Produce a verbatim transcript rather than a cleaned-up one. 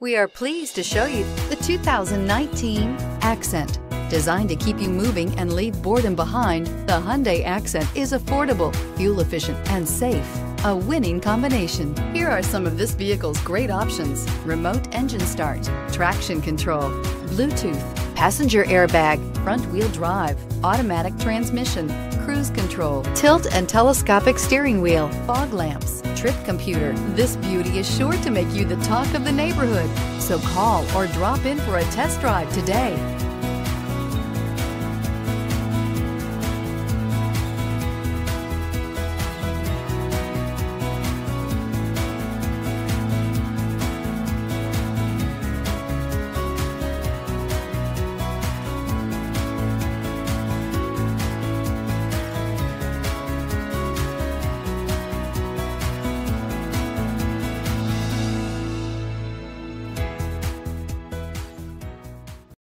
We are pleased to show you the two thousand nineteen Accent. Designed to keep you moving and leave boredom behind, the Hyundai Accent is affordable, fuel-efficient, and safe. A winning combination. Here are some of this vehicle's great options. Remote engine start, traction control, Bluetooth, passenger airbag, front-wheel drive, automatic transmission, cruise control, tilt and telescopic steering wheel, fog lamps, trip computer. This beauty is sure to make you the talk of the neighborhood. So call or drop in for a test drive today.